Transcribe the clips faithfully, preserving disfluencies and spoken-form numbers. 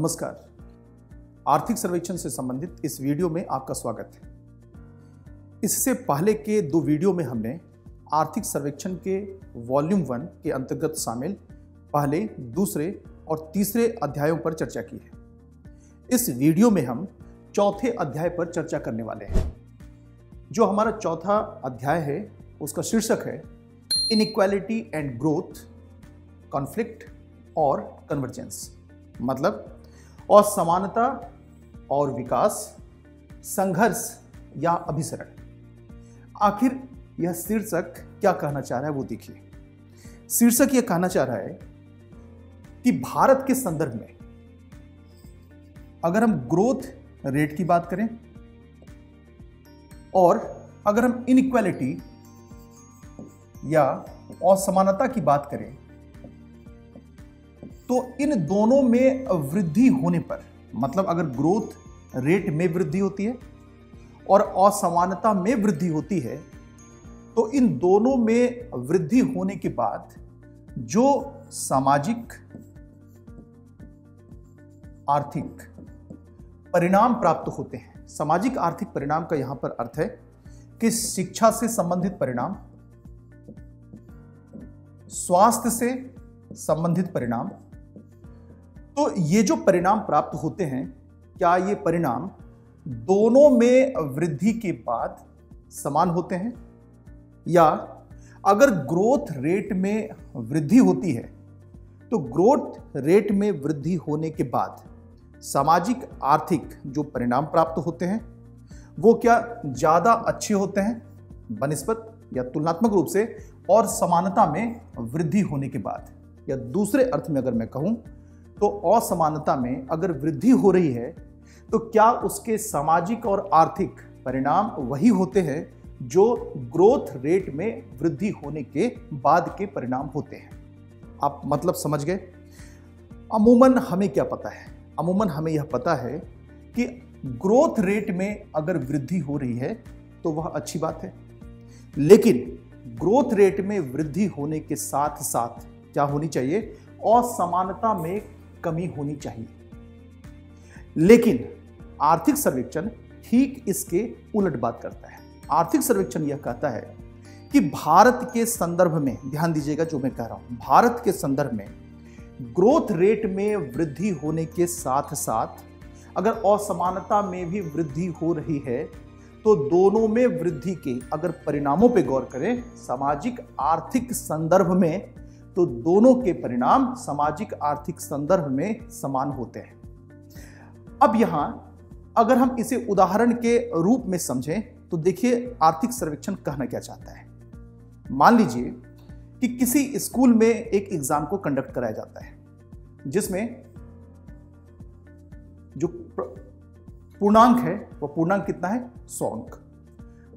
नमस्कार। आर्थिक सर्वेक्षण से संबंधित इस वीडियो में आपका स्वागत है। इससे पहले के दो वीडियो में हमने आर्थिक सर्वेक्षण के वॉल्यूम वन के अंतर्गत शामिल पहले, दूसरे और तीसरे अध्यायों पर चर्चा की है। इस वीडियो में हम चौथे अध्याय पर चर्चा करने वाले हैं। जो हमारा चौथा अध्याय है उसका शीर्षक है इनइक्वालिटी एंड ग्रोथ, कॉन्फ्लिक्ट और कन्वर्जेंस, मतलब असमानता और विकास, संघर्ष या अभिसरण। आखिर यह शीर्षक क्या कहना चाह रहा है वो देखिए। शीर्षक यह कहना चाह रहा है कि भारत के संदर्भ में अगर हम ग्रोथ रेट की बात करें और अगर हम इनइक्वालिटी या असमानता की बात करें तो इन दोनों में वृद्धि होने पर, मतलब अगर ग्रोथ रेट में वृद्धि होती है और असमानता में वृद्धि होती है, तो इन दोनों में वृद्धि होने के बाद जो सामाजिक आर्थिक परिणाम प्राप्त होते हैं, सामाजिक आर्थिक परिणाम का यहां पर अर्थ है कि शिक्षा से संबंधित परिणाम, स्वास्थ्य से संबंधित परिणाम, तो ये जो परिणाम प्राप्त होते हैं, क्या ये परिणाम दोनों में वृद्धि के बाद समान होते हैं, या अगर ग्रोथ रेट में वृद्धि होती है तो ग्रोथ रेट में वृद्धि होने के बाद सामाजिक आर्थिक जो परिणाम प्राप्त होते हैं वो क्या ज़्यादा अच्छे होते हैं बनिस्पत या तुलनात्मक रूप से और समानता में वृद्धि होने के बाद। या दूसरे अर्थ में अगर मैं कहूँ तो असमानता में अगर वृद्धि हो रही है तो क्या उसके सामाजिक और आर्थिक परिणाम वही होते हैं जो ग्रोथ रेट में वृद्धि होने के बाद के परिणाम होते हैं। आप मतलब समझ गए। अमूमन हमें क्या पता है, अमूमन हमें यह पता है कि ग्रोथ रेट में अगर वृद्धि हो रही है तो वह अच्छी बात है, लेकिन ग्रोथ रेट में वृद्धि होने के साथ साथ क्या होनी चाहिए, असमानता में कमी होनी चाहिए। लेकिन आर्थिक सर्वेक्षण ठीक इसके उलट बात करता है। आर्थिक सर्वेक्षण यह कहता है कि भारत के संदर्भ में, ध्यान दीजिएगा जो मैं कह रहा हूं, भारत के संदर्भ में ग्रोथ रेट में वृद्धि होने के साथ साथ अगर असमानता में भी वृद्धि हो रही है तो दोनों में वृद्धि के अगर परिणामों पर गौर करें सामाजिक आर्थिक संदर्भ में, तो दोनों के परिणाम सामाजिक आर्थिक संदर्भ में समान होते हैं। अब यहां अगर हम इसे उदाहरण के रूप में समझें तो देखिए आर्थिक सर्वेक्षण कहना क्या चाहता है। मान लीजिए कि किसी स्कूल में एक एग्जाम को कंडक्ट कराया जाता है जिसमें जो पूर्णांक है वह पूर्णांक कितना है, सौ अंक।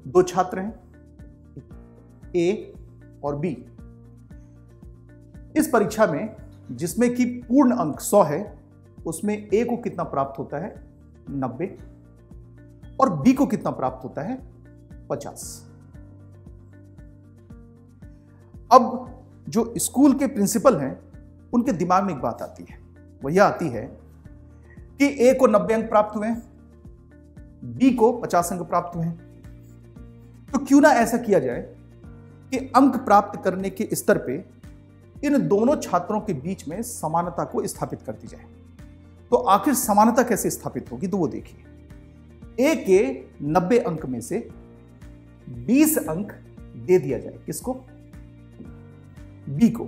दो छात्र हैं, ए और बी। इस परीक्षा में जिसमें कि पूर्ण अंक सौ है उसमें ए को कितना प्राप्त होता है, नब्बे, और बी को कितना प्राप्त होता है, पचास। अब जो स्कूल के प्रिंसिपल हैं उनके दिमाग में एक बात आती है, वह यह आती है कि ए को नब्बे अंक प्राप्त हुए हैं, बी को पचास अंक प्राप्त हुए हैं, तो क्यों ना ऐसा किया जाए कि अंक प्राप्त करने के स्तर पे इन दोनों छात्रों के बीच में समानता को स्थापित कर दी जाए। तो आखिर समानता कैसे स्थापित होगी, तो वो देखिए, ए के नब्बे अंक में से बीस अंक दे दिया जाए किसको, बी को।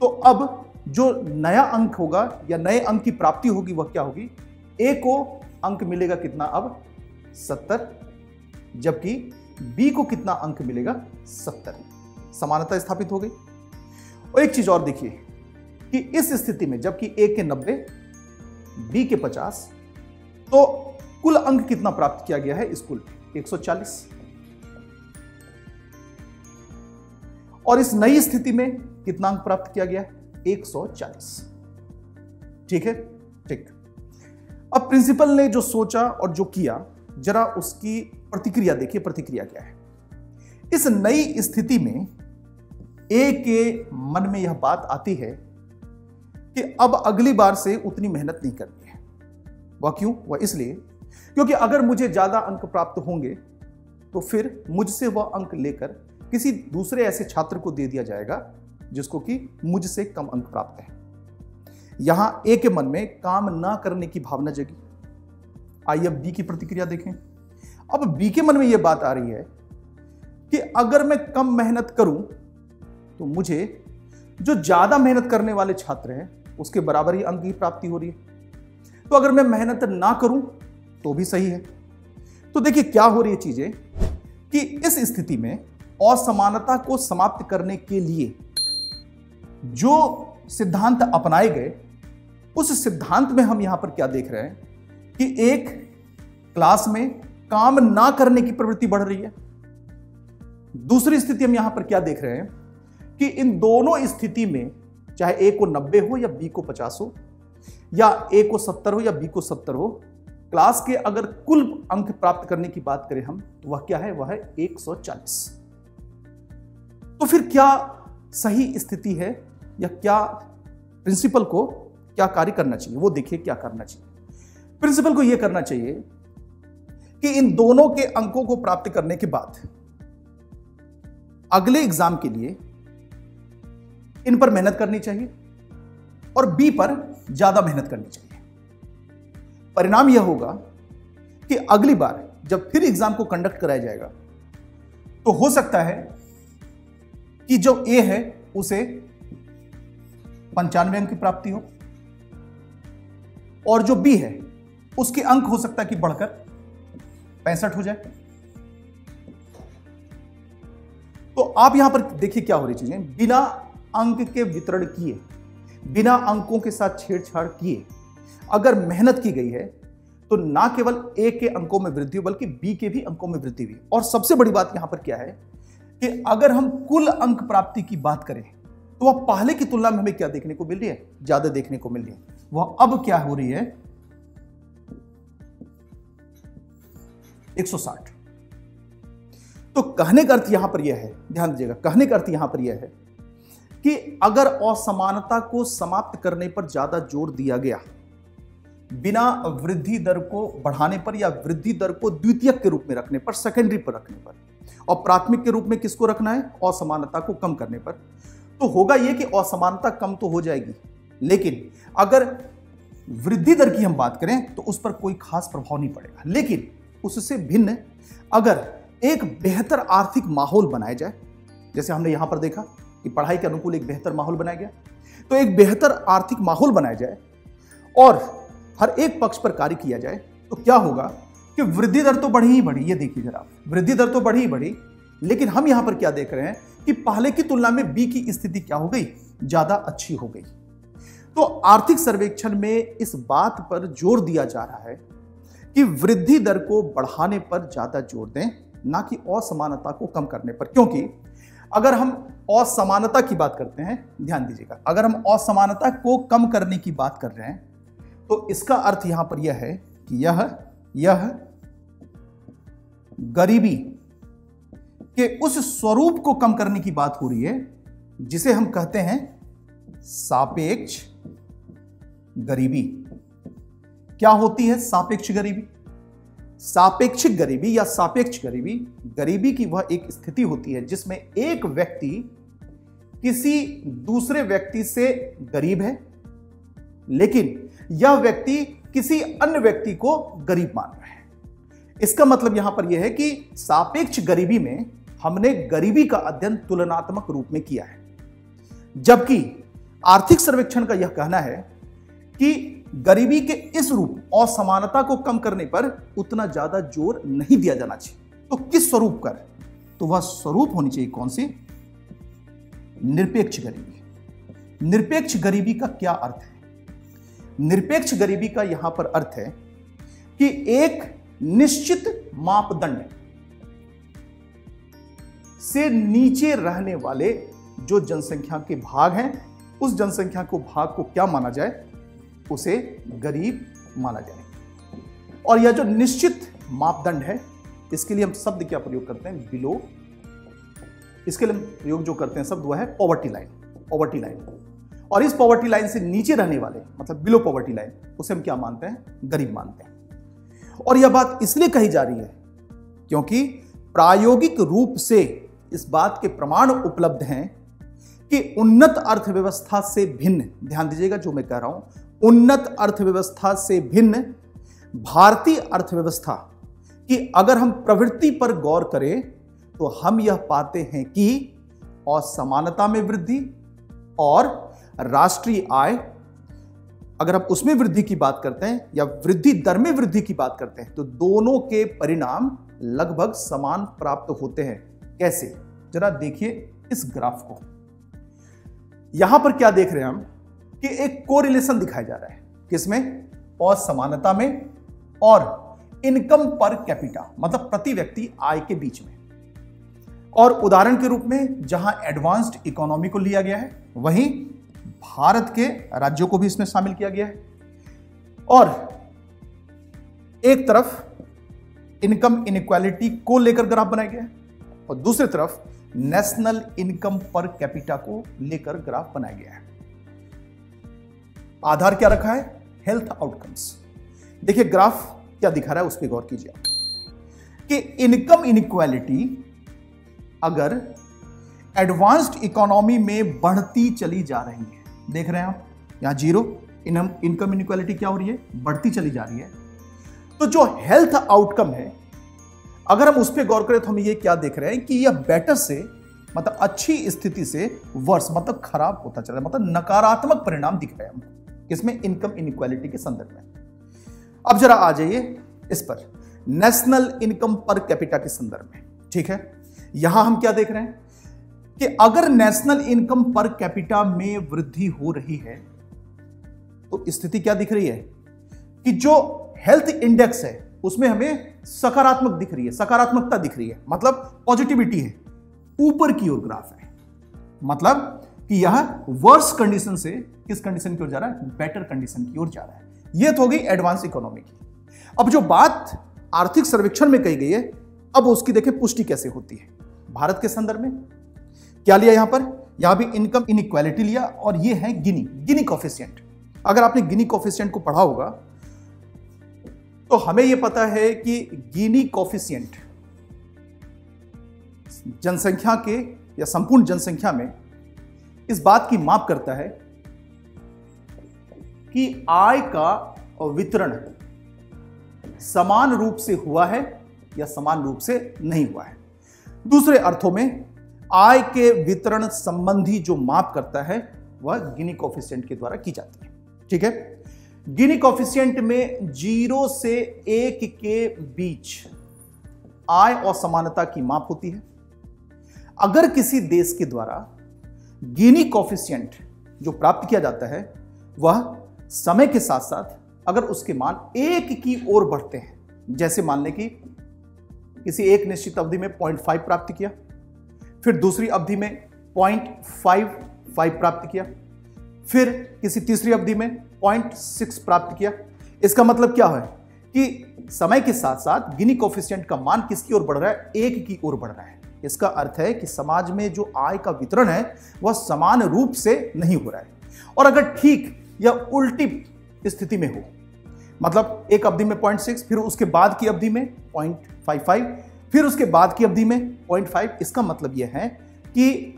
तो अब जो नया अंक होगा या नए अंक की प्राप्ति होगी वह क्या होगी, ए को अंक मिलेगा कितना अब, सत्तर, जबकि बी को कितना अंक मिलेगा, सत्तर। समानता स्थापित हो गई। और एक चीज और देखिए कि इस स्थिति में जबकि ए के नब्बे, बी के पचास, तो कुल अंक कितना प्राप्त किया गया है स्कूल में, एक सौ चालीस। और इस नई स्थिति में कितना अंक प्राप्त किया गया है, एक सौ चालीस। ठीक है, ठीक। अब प्रिंसिपल ने जो सोचा और जो किया, जरा उसकी प्रतिक्रिया देखिए। प्रतिक्रिया क्या है, इस नई स्थिति में ए के मन में यह बात आती है कि अब अगली बार से उतनी मेहनत नहीं करनी है। वह क्यों? वह इसलिए क्योंकि अगर मुझे ज़्यादा अंक प्राप्त होंगे तो फिर मुझसे वह अंक लेकर किसी दूसरे ऐसे छात्र को दे दिया जाएगा जिसको कि मुझसे कम अंक प्राप्त है। यहां ए के मन में काम ना करने की भावना जगी। आइए अब बी की प्रतिक्रिया देखें। अब बी के मन में यह बात आ रही है कि अगर मैं कम मेहनत करूं तो मुझे जो ज्यादा मेहनत करने वाले छात्र हैं उसके बराबर ही अंक की प्राप्ति हो रही है, तो अगर मैं मेहनत ना करूं तो भी सही है। तो देखिए क्या हो रही है चीजें कि इस स्थिति में असमानता को समाप्त करने के लिए जो सिद्धांत अपनाए गए उस सिद्धांत में हम यहां पर क्या देख रहे हैं कि एक क्लास में काम ना करने की प्रवृत्ति बढ़ रही है। दूसरी स्थिति हम यहां पर क्या देख रहे हैं कि इन दोनों स्थिति में चाहे ए को नब्बे हो या बी को पचास हो या ए को सत्तर हो या बी को सत्तर हो, क्लास के अगर कुल अंक प्राप्त करने की बात करें हम तो वह क्या है? वह है एक सौ चालीस। तो फिर क्या सही स्थिति है या क्या प्रिंसिपल को क्या कार्य करना चाहिए? वो देखिए क्या करना चाहिए। प्रिंसिपल को यह करना चाहिए कि इन दोनों के अंकों को प्राप्त करने के बाद अगले एग्जाम के लिए इन पर मेहनत करनी चाहिए और बी पर ज्यादा मेहनत करनी चाहिए। परिणाम यह होगा कि अगली बार जब फिर एग्जाम को कंडक्ट कराया जाएगा तो हो सकता है कि जो ए है उसे पंचानवे अंक की प्राप्ति हो और जो बी है उसके अंक हो सकता है कि बढ़कर पैंसठ हो जाए। तो आप यहां पर देखिए क्या हो रही चीजें, बिना अंक के वितरण किए, बिना अंकों के साथ छेड़छाड़ किए अगर मेहनत की गई है तो ना केवल ए के अंकों में वृद्धि हुई बल्कि बी के भी अंकों में वृद्धि हुई। और सबसे बड़ी बात यहां पर क्या है कि अगर हम कुल अंक प्राप्ति की बात करें तो वह पहले की तुलना में हमें क्या देखने को मिल रही है? ज्यादा देखने को मिल रही है। वह अब क्या हो रही है? एक सौ साठ। तो कहने का अर्थ यहां पर यह है, ध्यान दीजिएगा, कहने का अर्थ यहां पर यह है कि अगर असमानता को समाप्त करने पर ज्यादा जोर दिया गया बिना वृद्धि दर को बढ़ाने पर या वृद्धि दर को द्वितीयक के रूप में रखने पर, सेकेंडरी पर रखने पर, और प्राथमिक के रूप में किसको रखना है? असमानता को कम करने पर। तो होगा यह कि असमानता कम तो हो जाएगी लेकिन अगर वृद्धि दर की हम बात करें तो उस पर कोई खास प्रभाव नहीं पड़ेगा। लेकिन उससे भिन्न अगर एक बेहतर आर्थिक माहौल बनाया जाए, जैसे हमने यहां पर देखा कि पढ़ाई के अनुकूल एक बेहतर माहौल बनाया गया, तो एक बेहतर आर्थिक माहौल बनाया जाए और हर एक पक्ष पर कार्य किया जाए तो क्या होगा कि वृद्धि दर तो बढ़ी ही बढ़ी। ये देखिए जरा, वृद्धि दर तो बढ़ी ही बढ़ी लेकिन हम यहां पर क्या देख रहे हैं कि पहले की तुलना में बी की स्थिति क्या हो गई? ज्यादा अच्छी हो गई। तो आर्थिक सर्वेक्षण में इस बात पर जोर दिया जा रहा है कि वृद्धि दर को बढ़ाने पर ज्यादा जोर दें, ना कि असमानता को कम करने पर। क्योंकि अगर हम असमानता की बात करते हैं, ध्यान दीजिएगा, अगर हम असमानता को कम करने की बात कर रहे हैं तो इसका अर्थ यहां पर यह है कि यह यह गरीबी के उस स्वरूप को कम करने की बात हो रही है जिसे हम कहते हैं सापेक्ष गरीबी। क्या होती है सापेक्ष गरीबी? सापेक्षिक गरीबी या सापेक्ष गरीबी, गरीबी की वह एक स्थिति होती है जिसमें एक व्यक्ति किसी दूसरे व्यक्ति से गरीब है लेकिन यह व्यक्ति किसी अन्य व्यक्ति को गरीब मान रहा है। इसका मतलब यहां पर यह है कि सापेक्ष गरीबी में हमने गरीबी का अध्ययन तुलनात्मक रूप में किया है, जबकि आर्थिक सर्वेक्षण का यह कहना है कि गरीबी के इस रूप असमानता को कम करने पर उतना ज्यादा जोर नहीं दिया जाना चाहिए। तो किस स्वरूप पर? तो वह स्वरूप होनी चाहिए कौन सी? निरपेक्ष गरीबी। निरपेक्ष गरीबी का क्या अर्थ है? निरपेक्ष गरीबी का यहां पर अर्थ है कि एक निश्चित मापदंड से नीचे रहने वाले जो जनसंख्या के भाग हैं उस जनसंख्या को भाग को क्या माना जाए? उसे गरीब माना जाए। और यह जो निश्चित मापदंड है इसके लिए हम शब्द क्या प्रयोग करते हैं? बिलो। इसके लिए हम प्रयोग जो करते हैं शब्द वह है पॉवर्टी लाइन। पॉवर्टी लाइन और इस पॉवर्टी लाइन से नीचे रहने वाले, मतलब बिलो पॉवर्टी लाइन, उसे हम क्या मानते हैं? गरीब मानते हैं। और यह बात इसलिए कही जा रही है क्योंकि प्रायोगिक रूप से इस बात के प्रमाण उपलब्ध हैं कि उन्नत अर्थव्यवस्था से भिन्न, ध्यान दीजिएगा जो मैं कह रहा हूं, उन्नत अर्थव्यवस्था से भिन्न भारतीय अर्थव्यवस्था कि अगर हम प्रवृत्ति पर गौर करें तो हम यह पाते हैं कि असमानता में वृद्धि और राष्ट्रीय आय, अगर हम उसमें वृद्धि की बात करते हैं या वृद्धि दर में वृद्धि की बात करते हैं, तो दोनों के परिणाम लगभग समान प्राप्त होते हैं। कैसे? जरा देखिए इस ग्राफ को। यहां पर क्या देख रहे हैं हम कि एक कोरिलेशन दिखाया जा रहा है, किसमें? असमानता में और इनकम पर कैपिटा, मतलब प्रति व्यक्ति आय के बीच में। और उदाहरण के रूप में जहां एडवांस्ड इकोनॉमी को लिया गया है, वहीं भारत के राज्यों को भी इसमें शामिल किया गया है। और एक तरफ इनकम इनइक्वालिटी को लेकर ग्राफ बनाया गया है और दूसरी तरफ नेशनल इनकम पर कैपिटा को लेकर ग्राफ बनाया गया है। आधार क्या रखा है? Health outcomes. देखिए ग्राफ क्या दिखा रहा है, उस पर गौर कीजिए कि इनकम इनइक्वालिटी अगर एडवांस्ड इकोनॉमी में बढ़ती चली जा रही है, देख रहे हैं आप यहां जीरो, इनकम इनइक्वालिटी क्या हो रही है? बढ़ती चली जा रही है। तो जो हेल्थ आउटकम है अगर हम उस पर गौर करें तो हम ये क्या देख रहे हैं कि यह बेटर से, मतलब अच्छी स्थिति से वर्ष, मतलब खराब होता चल रहा है, मतलब नकारात्मक परिणाम दिख रहे हैं हमको, इसमें इनकम इनइक्वालिटी के संदर्भ में। अब जरा आ जाइए इस पर, नेशनल इनकम पर कैपिटा के संदर्भ में, ठीक है। यहां हम क्या देख रहे हैं कि अगर नेशनल इनकम पर कैपिटा में वृद्धि हो रही है तो स्थिति क्या दिख रही है कि जो हेल्थ इंडेक्स है उसमें हमें सकारात्मक दिख रही है, सकारात्मकता दिख रही है, मतलब पॉजिटिविटी है, ऊपर की ओर ग्राफ है, मतलब कि यह वर्स कंडीशन से किस कंडीशन की ओर जा रहा है? बेटर कंडीशन की ओर जा रहा है। ये तो हो गई एडवांस इकोनॉमी की। अब जो बात आर्थिक सर्वेक्षण में कही गई है, अब उसकी देखें पुष्टि कैसे होती है। भारत के संदर्भ में क्या लिया यहां पर? यहां भी इनकम इनइक्वालिटी लिया और ये है गिनी, गिनी कोफिशिएंट। अगर आपने गिनी कोफिशिएंट को पढ़ा होगा तो हमें यह पता है कि गिनी कोफिशिएंट जनसंख्या के या संपूर्ण जनसंख्या में इस बात की माप करता है कि आय का वितरण समान रूप से हुआ है या समान रूप से नहीं हुआ है। दूसरे अर्थों में आय के वितरण संबंधी जो माप करता है वह गिनी कोफिशिएंट के द्वारा की जाती है, ठीक है। गिनी कोफिशिएंट में जीरो से एक के बीच आय और समानता की माप होती है। अगर किसी देश के द्वारा गिनी कोफिशिएंट जो प्राप्त किया जाता है वह समय के साथ साथ अगर उसके मान एक की ओर बढ़ते हैं, जैसे मान लें कि किसी एक निश्चित अवधि में पॉइंट फाइव प्राप्त किया, फिर दूसरी अवधि में पॉइंट पचपन प्राप्त किया, फिर किसी तीसरी अवधि में पॉइंट सिक्स प्राप्त किया, इसका मतलब क्या है कि समय के साथ साथ गिनी कोफिशिएंट का मान किसकी ओर बढ़ रहा है? एक की ओर बढ़ रहा है। इसका अर्थ है कि समाज में जो आय का वितरण है वह समान रूप से नहीं हो रहा है। और अगर ठीक या उल्टी स्थिति में हो, मतलब एक अवधि में पॉइंट सिक्स, फिर उसके बाद की अवधि में पॉइंट पचपन, फिर उसके बाद की अवधि में पॉइंट फाइव, इसका मतलब यह है कि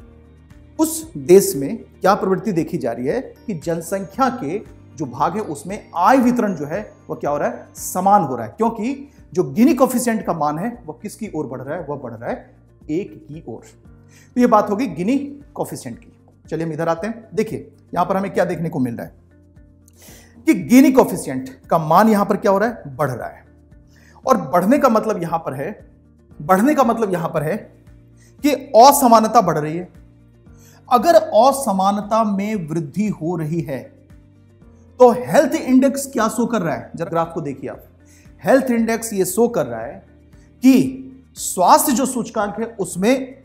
उस देश में क्या प्रवृत्ति देखी जा रही है कि जनसंख्या के जो भाग है उसमें आय वितरण जो है वह क्या हो रहा है? समान हो रहा है, क्योंकि जो गिनी कोफिशिएंट का मान है वह किसकी ओर बढ़ रहा है? वह बढ़ रहा है एक की ओर। तो यह बात होगी गिनी कोफिशिएंट की। चलिए हम इधर आते हैं। देखिए यहां पर हमें क्या देखने को मिल रहा है कि गिनी कोफिशिएंट का मान यहां पर क्या हो रहा है? बढ़ रहा है। और बढ़ने का मतलब यहां पर है, बढ़ने का मतलब यहां पर है कि असमानता बढ़ रही है। अगर असमानता में वृद्धि हो रही है तो हेल्थ इंडेक्स क्या शो कर रहा है? जरा ग्राफ को देखिए आप। हेल्थ इंडेक्स ये शो कर रहा है कि स्वास्थ्य जो सूचकांक है उसमें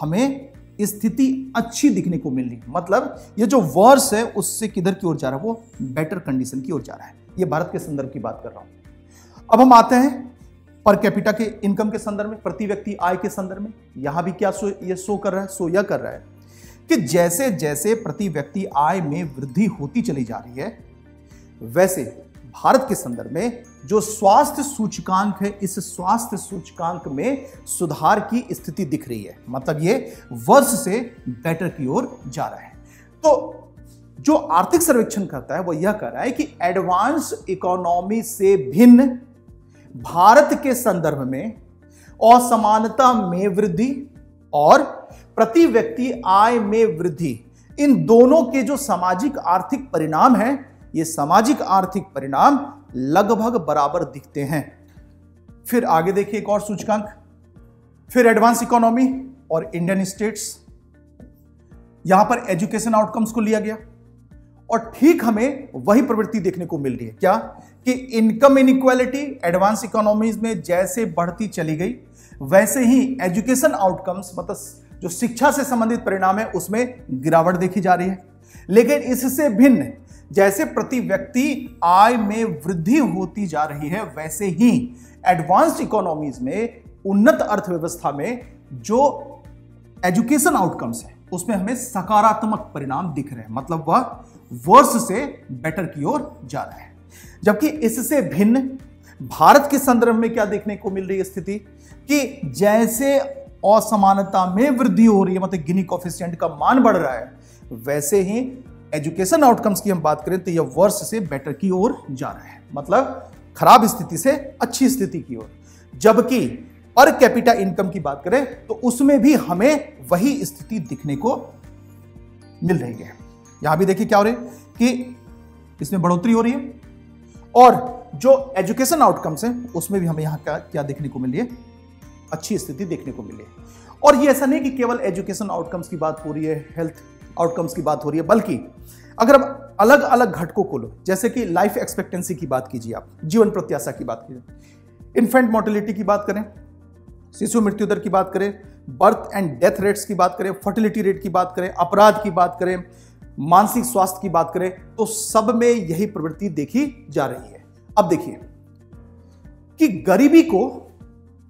हमें स्थिति अच्छी दिखने को मिल रही, मतलब ये जो वर्स है उससे किधर की ओर जा रहा है? वो बेटर कंडीशन की ओर जा रहा है। ये भारत के संदर्भ की बात कर रहा हूं। अब हम आते हैं पर कैपिटा के इनकम के संदर्भ में, प्रति व्यक्ति आय के संदर्भ में। यहां भी क्या शो, ये शो कर रहा है? शो यह कर रहा है कि जैसे जैसे प्रति व्यक्ति आय में वृद्धि होती चली जा रही है, वैसे भारत के संदर्भ में जो स्वास्थ्य सूचकांक है, इस स्वास्थ्य सूचकांक में सुधार की स्थिति दिख रही है। मतलब ये वर्ष से बेटर की ओर जा रहा है। तो जो आर्थिक सर्वेक्षण करता है वो यह कह रहा है कि एडवांस इकोनॉमी से भिन्न भारत के संदर्भ में असमानता में वृद्धि और प्रति व्यक्ति आय में वृद्धि, इन दोनों के जो सामाजिक आर्थिक परिणाम हैं, ये सामाजिक आर्थिक परिणाम लगभग बराबर दिखते हैं। फिर आगे देखिए एक और सूचकांक, फिर एडवांस इकोनॉमी और इंडियन स्टेट्स, यहां पर एजुकेशन आउटकम्स को लिया गया और ठीक हमें वही प्रवृत्ति देखने को मिल रही है। क्या कि इनकम इनइक्वालिटी एडवांस इकोनॉमीज में जैसे बढ़ती चली गई, वैसे ही एजुकेशन आउटकम्स मतलब जो शिक्षा से संबंधित परिणाम है उसमें गिरावट देखी जा रही है। लेकिन इससे भिन्न जैसे प्रति व्यक्ति आय में वृद्धि होती जा रही है, वैसे ही एडवांस्ड इकोनॉमीज में, उन्नत अर्थव्यवस्था में जो एजुकेशन आउटकम्स है उसमें हमें सकारात्मक परिणाम दिख रहे हैं। मतलब वह वर्ष से बेटर की ओर जा रहा है। जबकि इससे भिन्न भारत के संदर्भ में क्या देखने को मिल रही है स्थिति, कि जैसे असमानता में वृद्धि हो रही है, मतलब गिनी कोफिशिएंट का मान बढ़ रहा है, वैसे ही एजुकेशन आउटकम्स की हम बात करें तो यह वर्ष से बेटर की ओर जा रहा है। मतलब खराब स्थिति से अच्छी स्थिति की ओर। जबकि पर कैपिटा इनकम की बात करें तो उसमें भी हमें वही स्थिति दिखने को मिल रही है। यहां भी देखिए क्या हो रही है कि इसमें बढ़ोतरी हो रही है और जो एजुकेशन आउटकम्स हैं उसमें भी हमें यहां क्या क्या देखने को मिल रही है, अच्छी स्थिति देखने को मिल रही है। और यह ऐसा नहीं कि केवल एजुकेशन आउटकम्स की बात हो रही है, हेल्थ आउटकम्स की बात हो रही है, बल्कि अगर आप अलग अलग घटकों को लो, जैसे कि लाइफ एक्सपेक्टेंसी की बात कीजिए, आप जीवन प्रत्याशा की बात कीजिए, इन्फेंट मोर्टेलिटी की बात करें, शिशु मृत्यु दर की बात करें, बर्थ एंड डेथ रेट्स की बात करें, फर्टिलिटी रेट की बात करें, अपराध की बात करें, मानसिक स्वास्थ्य की बात करें, तो सब में यही प्रवृत्ति देखी जा रही है। अब देखिए कि गरीबी को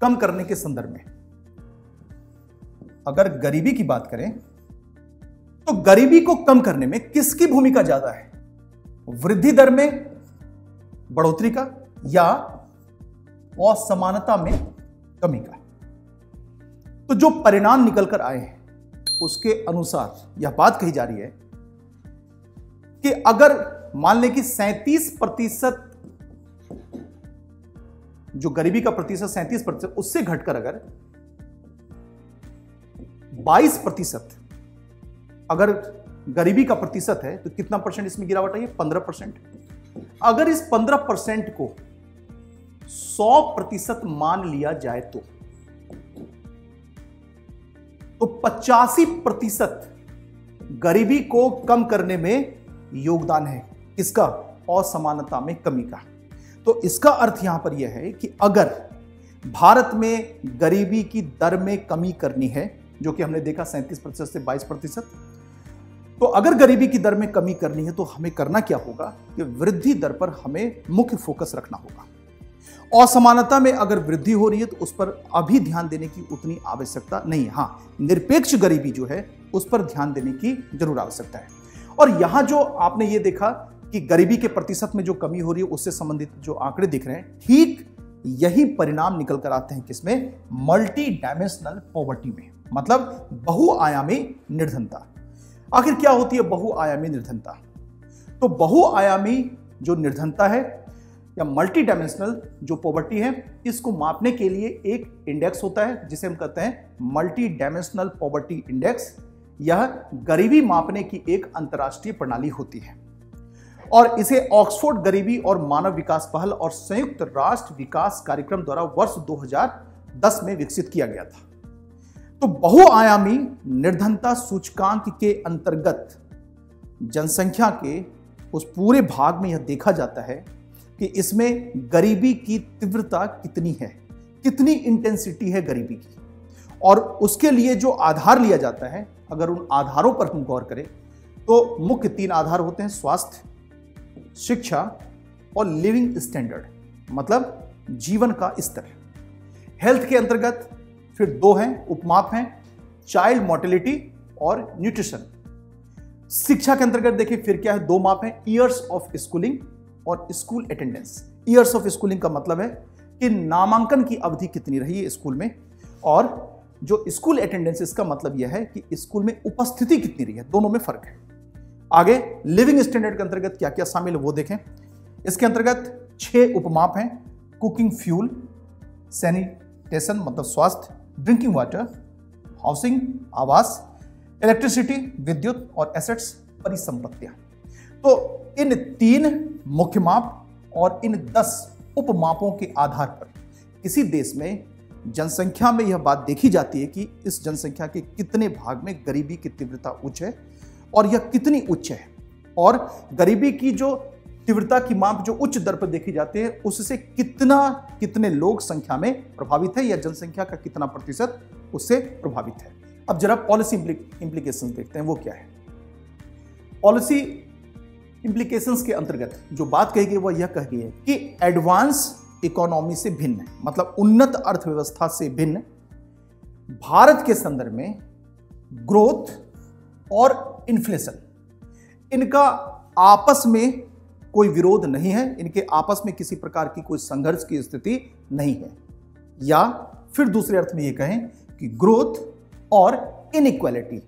कम करने के संदर्भ में, अगर गरीबी की बात करें तो गरीबी को कम करने में किसकी भूमिका ज्यादा है, वृद्धि दर में बढ़ोतरी का या असमानता में कमी का? तो जो परिणाम निकल कर आए हैं उसके अनुसार यह बात कही जा रही है कि अगर मान लें कि सैंतीस प्रतिशत जो गरीबी का प्रतिशत सैंतीस प्रतिशत, उससे घटकर अगर बाईस प्रतिशत अगर गरीबी का प्रतिशत है तो कितना परसेंट इसमें गिरावट आई है, पंद्रह परसेंट। अगर इस पंद्रह परसेंट को सौ प्रतिशत मान लिया जाए तो तो पचासी प्रतिशत गरीबी को कम करने में योगदान है, इसका असमानता में कमी का। तो इसका अर्थ यहां पर यह है कि अगर भारत में गरीबी की दर में कमी करनी है, जो कि हमने देखा सैंतीस प्रतिशत से बाईस प्रतिशत, तो अगर गरीबी की दर में कमी करनी है तो हमें करना क्या होगा कि वृद्धि दर पर हमें मुख्य फोकस रखना होगा। असमानता में अगर वृद्धि हो रही है तो उस पर अभी ध्यान देने की उतनी आवश्यकता नहीं है। हाँ, निरपेक्ष गरीबी जो है उस पर ध्यान देने की जरूर आवश्यकता है। और यहां जो आपने ये देखा कि गरीबी के प्रतिशत में जो कमी हो रही है उससे संबंधित जो आंकड़े दिख रहे हैं, ठीक यही परिणाम निकल कर आते हैं किसमें, मल्टी डायमेंशनल पॉवर्टी में, मतलब बहुआयामी निर्धनता। आखिर क्या होती है बहुआयामी निर्धनता? तो बहुआयामी जो निर्धनता है या मल्टी डायमेंशनल जो पॉवर्टी है, इसको मापने के लिए एक इंडेक्स होता है जिसे हम कहते हैं मल्टी डायमेंशनल पॉवर्टी इंडेक्स। यह गरीबी मापने की एक अंतर्राष्ट्रीय प्रणाली होती है और इसे ऑक्सफोर्ड गरीबी और मानव विकास पहल और संयुक्त राष्ट्र विकास कार्यक्रम द्वारा वर्ष दो हज़ार दस में विकसित किया गया था। तो बहुआयामी निर्धनता सूचकांक के अंतर्गत जनसंख्या के उस पूरे भाग में यह देखा जाता है कि इसमें गरीबी की तीव्रता कितनी है, कितनी इंटेंसिटी है गरीबी की, और उसके लिए जो आधार लिया जाता है, अगर उन आधारों पर हम गौर करें तो मुख्य तीन आधार होते हैं, स्वास्थ्य, शिक्षा और लिविंग स्टैंडर्ड, मतलब जीवन का स्तर। हेल्थ के अंतर्गत फिर दो हैं, उपमाप हैं, चाइल्ड मोर्टेलिटी और न्यूट्रिशन। शिक्षा के अंतर्गत देखिए फिर क्या है, दो माप है, ईयर्स ऑफ स्कूलिंग और school attendance. Years of schooling का मतलब है कि नामांकन की अवधि कितनी रही है स्कूल में, और जो स्कूल अटेंडेंस इसका मतलब यह है कि स्कूल में उपस्थिति कितनी रही है, दोनों में फर्क है। आगे लिविंग स्टैंडर्ड के अंतर्गत क्या क्या शामिल है वो देखें। इसके अंतर्गत छह उपमाप हैं, कुकिंग फ्यूल, सैनिटेशन मतलब स्वास्थ्य, ड्रिंकिंग वाटर, हाउसिंग आवास, इलेक्ट्रिसिटी विद्युत, और एसेट्स परिसंपत्तियां। तो इन तीन मुख्य माप और इन दस उपमापों के आधार पर किसी देश में जनसंख्या में यह बात देखी जाती है कि इस जनसंख्या के कितने भाग में गरीबी की तीव्रता उच्च है और यह कितनी उच्च है, और गरीबी की जो तीव्रता की माप जो उच्च दर पर देखी जाती है उससे कितना कितने लोग संख्या में प्रभावित है या जनसंख्या का कितना प्रतिशत उससे प्रभावित है। अब जरा पॉलिसी इंप्लीकेशंस देखते हैं वो क्या है। पॉलिसी इंप्लीकेशंस के अंतर्गत जो बात कही गई वह यह कही गई है कि एडवांस इकोनॉमी से भिन्न, मतलब उन्नत अर्थव्यवस्था से भिन्न भारत के संदर्भ में ग्रोथ और इन्फ्लेशन, इनका आपस में कोई विरोध नहीं है, इनके आपस में किसी प्रकार की कोई संघर्ष की स्थिति नहीं है। या फिर दूसरे अर्थ में ये कहें कि ग्रोथ और इनइक्वालिटी,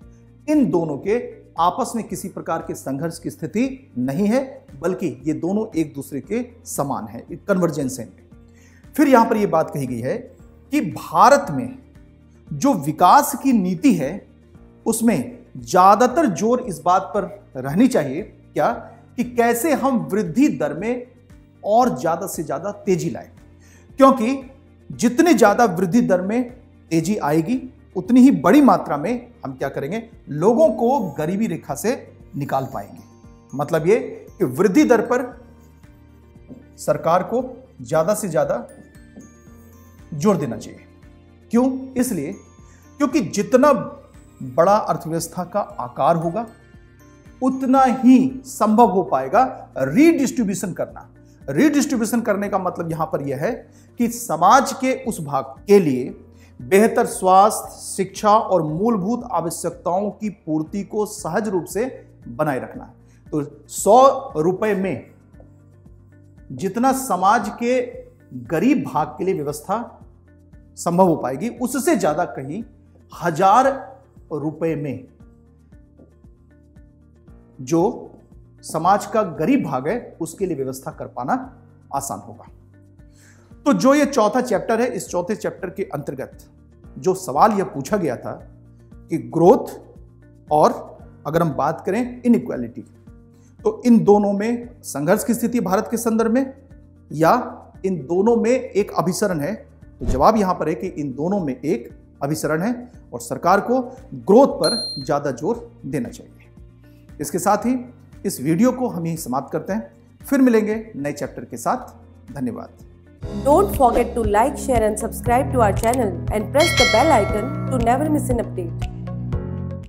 इन दोनों के आपस में किसी प्रकार के संघर्ष की स्थिति नहीं है, बल्कि ये दोनों एक दूसरे के समान है, कन्वर्जेंस है। फिर यहां पर यह बात कही गई है कि भारत में जो विकास की नीति है उसमें ज्यादातर जोर इस बात पर रहनी चाहिए क्या कि कैसे हम वृद्धि दर में और ज्यादा से ज्यादा तेजी लाएं, क्योंकि जितने ज्यादा वृद्धि दर में तेजी आएगी उतनी ही बड़ी मात्रा में हम क्या करेंगे, लोगों को गरीबी रेखा से निकाल पाएंगे। मतलब ये कि वृद्धि दर पर सरकार को ज्यादा से ज्यादा जोर देना चाहिए। क्यों? इसलिए क्योंकि जितना बड़ा अर्थव्यवस्था का आकार होगा उतना ही संभव हो पाएगा रीडिस्ट्रीब्यूशन करना। रीडिस्ट्रीब्यूशन करने का मतलब यहां पर यह है कि समाज के उस भाग के लिए बेहतर स्वास्थ्य, शिक्षा और मूलभूत आवश्यकताओं की पूर्ति को सहज रूप से बनाए रखना। तो सौ रुपए में जितना समाज के गरीब भाग के लिए व्यवस्था संभव हो पाएगी उससे ज्यादा कहीं हजार रुपए में जो समाज का गरीब भाग है उसके लिए व्यवस्था कर पाना आसान होगा। तो जो ये चौथा चैप्टर है, इस चौथे चैप्टर के अंतर्गत जो सवाल यह पूछा गया था कि ग्रोथ और अगर हम बात करें इनइक्वालिटी, तो इन दोनों में संघर्ष की स्थिति भारत के संदर्भ में या इन दोनों में एक अभिसरण है, तो जवाब यहां पर है कि इन दोनों में एक अभिसरण है और सरकार को ग्रोथ पर ज्यादा जोर देना चाहिए। इसके साथ ही इस वीडियो को हम यहीं समाप्त करते हैं, फिर मिलेंगे नए चैप्टर के साथ। धन्यवाद। Don't forget to like, share and subscribe to our channel and press the bell icon to never miss an update.